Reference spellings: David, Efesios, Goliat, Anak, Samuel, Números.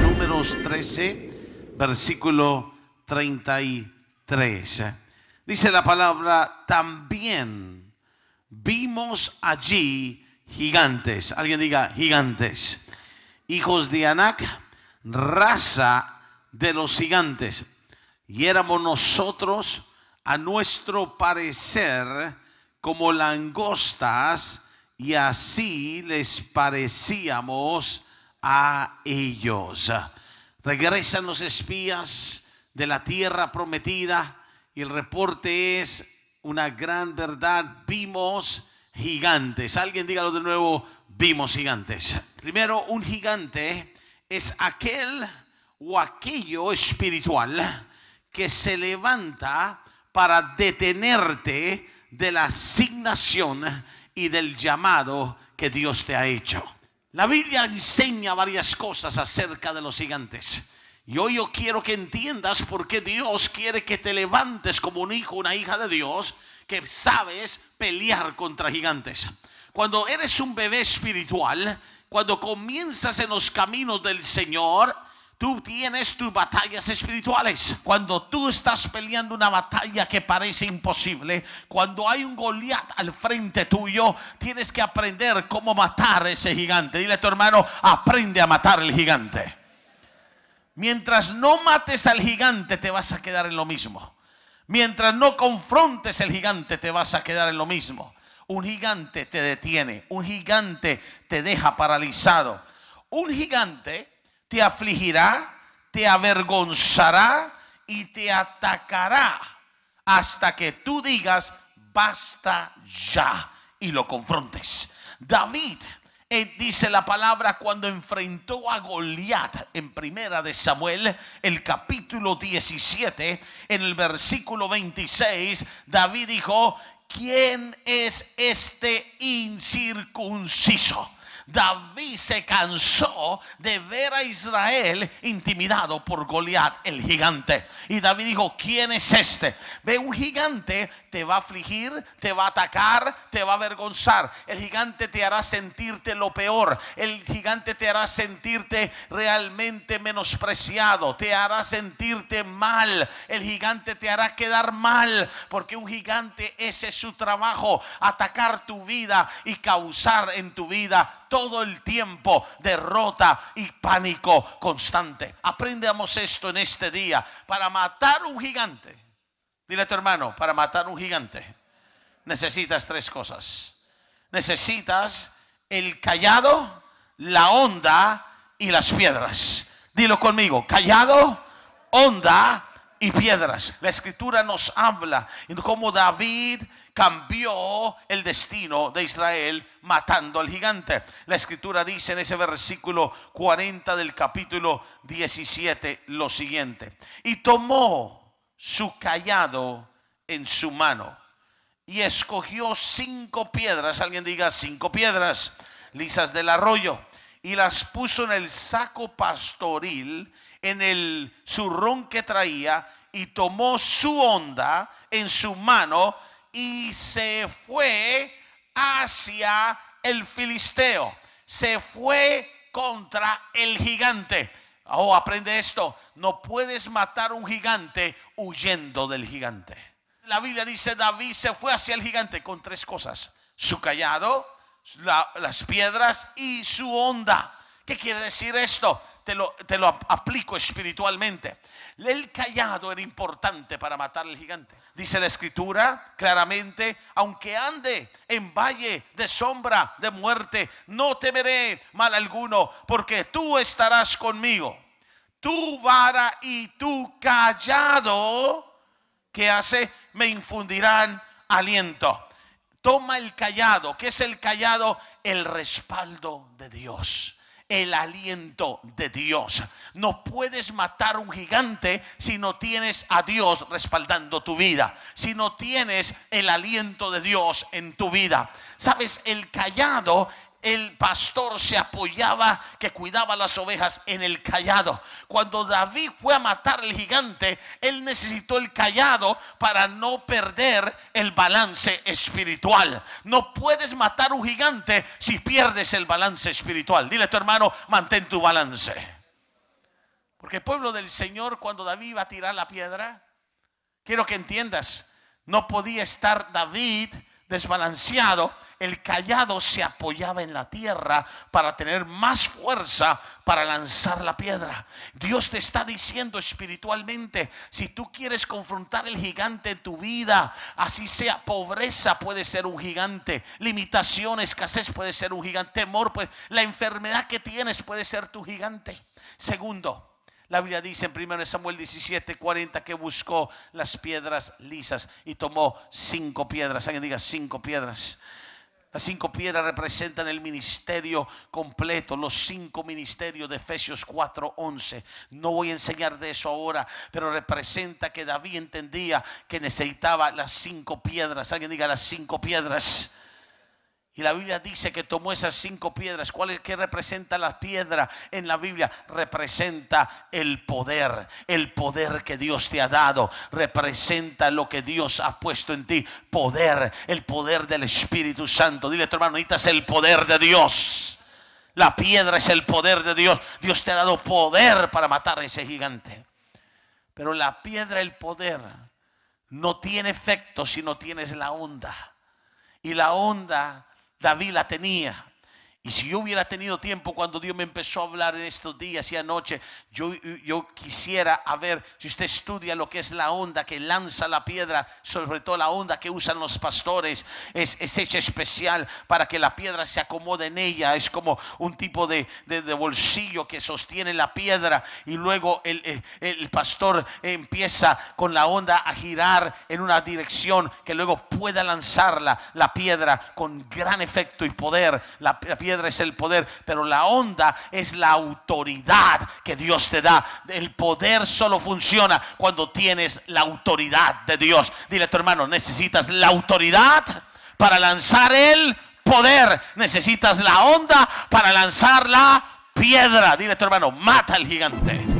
Números 13, versículo 33. Dice la palabra: también vimos allí gigantes. Alguien diga gigantes. Hijos de Anak, raza de los gigantes. Y éramos nosotros, a nuestro parecer, como langostas, y así les parecíamos a ellos. Regresan los espías de la tierra prometida y el reporte es una gran verdad: vimos gigantes. Alguien dígalo de nuevo: vimos gigantes. Primero, un gigante es aquel o aquello espiritual que se levanta para detenerte de la asignación y del llamado que Dios te ha hecho. La Biblia enseña varias cosas acerca de los gigantes. Y hoy yo quiero que entiendas por qué Dios quiere que te levantes como un hijo, una hija de Dios, que sabes pelear contra gigantes. Cuando eres un bebé espiritual, cuando comienzas en los caminos del Señor, tú tienes tus batallas espirituales. Cuando tú estás peleando una batalla que parece imposible, cuando hay un Goliat al frente tuyo, tienes que aprender cómo matar a ese gigante. Dile a tu hermano: aprende a matar al gigante. Mientras no mates al gigante, te vas a quedar en lo mismo. Mientras no confrontes al gigante, te vas a quedar en lo mismo. Un gigante te detiene, un gigante te deja paralizado. Un gigante te afligirá, te avergonzará y te atacará hasta que tú digas: basta ya, y lo confrontes. David, dice la palabra, cuando enfrentó a Goliat en primera de Samuel, el capítulo 17, en el versículo 26, David dijo: ¿quién es este incircunciso? David se cansó de ver a Israel intimidado por Goliat, el gigante. Y David dijo: ¿quién es este? Ve, un gigante te va a afligir, te va a atacar, te va a avergonzar. El gigante te hará sentirte lo peor. El gigante te hará sentirte realmente menospreciado. Te hará sentirte mal. El gigante te hará quedar mal. Porque un gigante, ese es su trabajo: atacar tu vida y causar en tu vida todo el tiempo derrota y pánico constante. Aprendamos esto en este día. Para matar un gigante, dile a tu hermano: para matar un gigante necesitas tres cosas. Necesitas el cayado, la onda y las piedras. Dilo conmigo: cayado, onda y piedras. La escritura nos habla en cómo David cambió el destino de Israel matando al gigante. La escritura dice en ese versículo 40 del capítulo 17 lo siguiente: y tomó su cayado en su mano y escogió 5 piedras. Alguien diga: 5 piedras lisas del arroyo, y las puso en el saco pastoril, en el zurrón que traía, y tomó su honda en su mano y se fue hacia el filisteo. Se fue contra el gigante. Oh, aprende esto: no puedes matar un gigante huyendo del gigante. La Biblia dice: David se fue hacia el gigante con 3 cosas: su cayado, las piedras y su honda. ¿Qué quiere decir esto? Te lo aplico espiritualmente. El cayado era importante para matar al gigante. Dice la escritura claramente: aunque ande en valle de sombra de muerte, no temeré mal alguno, porque tú estarás conmigo. Tu vara y tu cayado, ¿qué hace? Me infundirán aliento. Toma el cayado. ¿Qué es el cayado? El respaldo de Dios, el aliento de Dios. No puedes matar un gigante si no tienes a Dios respaldando tu vida, si no tienes el aliento de Dios en tu vida. Sabes, el cayado el pastor se apoyaba, que cuidaba las ovejas, en el cayado. Cuando David fue a matar al gigante, él necesitó el cayado para no perder el balance espiritual. No puedes matar un gigante si pierdes el balance espiritual. Dile a tu hermano, mantén tu balance. Porque el pueblo del Señor, cuando David iba a tirar la piedra, quiero que entiendas, no podía estar David desbalanceado. El cayado se apoyaba en la tierra para tener más fuerza para lanzar la piedra. Dios te está diciendo espiritualmente, si tú quieres confrontar el gigante en tu vida, así sea pobreza puede ser un gigante, limitación, escasez puede ser un gigante, temor, pues la enfermedad que tienes puede ser tu gigante. Segundo, la Biblia dice en 1 Samuel 17:40 que buscó las piedras lisas y tomó 5 piedras. Alguien diga 5 piedras. Las 5 piedras representan el ministerio completo, los 5 ministerios de Efesios 4:11. No voy a enseñar de eso ahora, pero representa que David entendía que necesitaba las 5 piedras. Alguien diga las 5 piedras. Y la Biblia dice que tomó esas 5 piedras. ¿Cuál es que representa la piedra en la Biblia? Representa el poder que Dios te ha dado. Representa lo que Dios ha puesto en ti. Poder, el poder del Espíritu Santo. Dile a tu hermano, necesitas el poder de Dios. La piedra es el poder de Dios. Dios te ha dado poder para matar a ese gigante. Pero la piedra, el poder, no tiene efecto si no tienes la onda. Y la onda David la tenía. Y si yo hubiera tenido tiempo cuando Dios me empezó a hablar en estos días y anoche, yo quisiera, a ver, si usted estudia lo que es la onda que lanza la piedra, sobre todo la onda que usan los pastores, es hecha especial para que la piedra se acomode en ella. Es como un tipo de bolsillo que sostiene la piedra, y luego el pastor empieza con la onda a girar en una dirección que luego pueda lanzarla, la piedra, con gran efecto y poder. La piedra es el poder, pero la onda es la autoridad que Dios te da. El poder solo funciona cuando tienes la autoridad de Dios. Dile a tu hermano, necesitas la autoridad para lanzar el poder, necesitas la onda para lanzar la piedra. Dile a tu hermano, mata al gigante.